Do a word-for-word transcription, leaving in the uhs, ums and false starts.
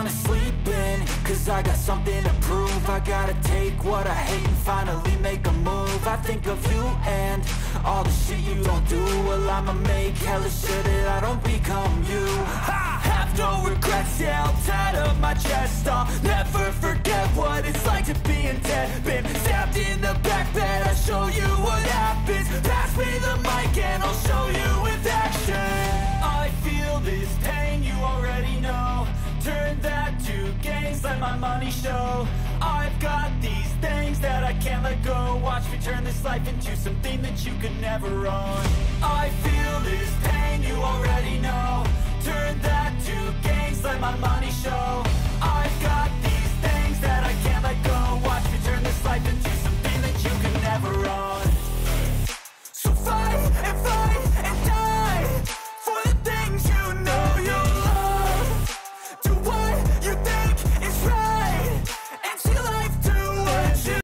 wanna sleep in, cause I got something to prove. I gotta take what I hate and finally make a move. I think of you and all the shit you don't do. Well, I'ma make hella sure that I don't become you. I have no regrets, yeah, I'll tie up my chest. I'll never forget what it's like to be in debt. Been stabbed in the back bed, I'll show you what happens. Pass me the mic and I'll show you with action. I feel this pain, you already know. Turn that to gains, let my money show. I've got these things that I can't let go. Watch me turn this life into something that you could never own. I feel this pain, you already know. Turn that to gains, let my money show.